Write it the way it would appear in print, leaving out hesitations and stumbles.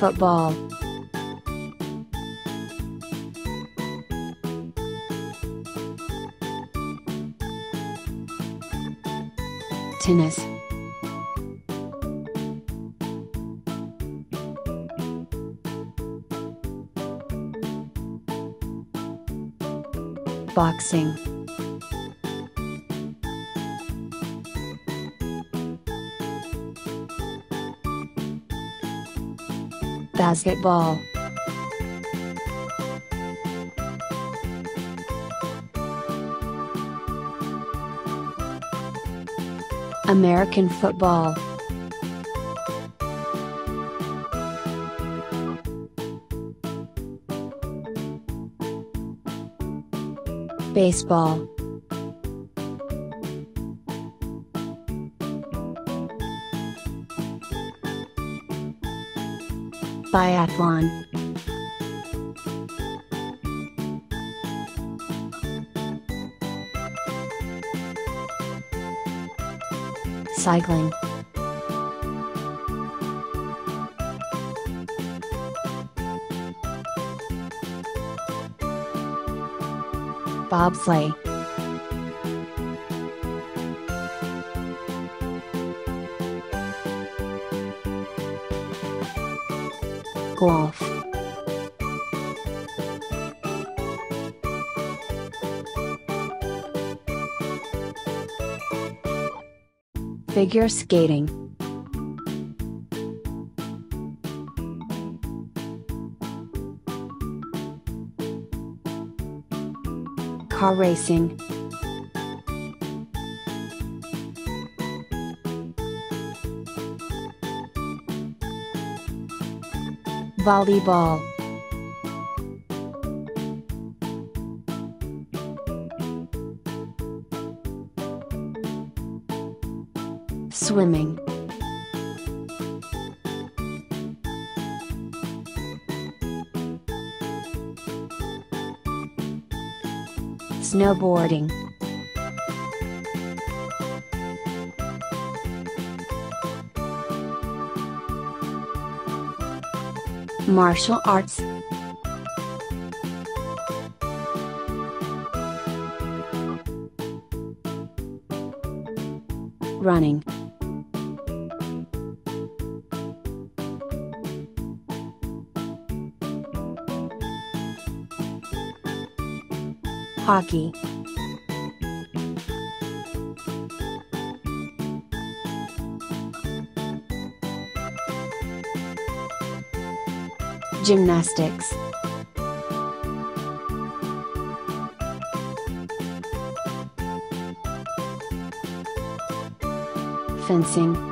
football. Tennis. Boxing. Basketball. American football. Baseball. Biathlon. Cycling. Bobsleigh. Golf. Figure skating. Car racing. Volleyball. Swimming. Snowboarding. Martial arts. Running. Hockey. Gymnastics. Fencing.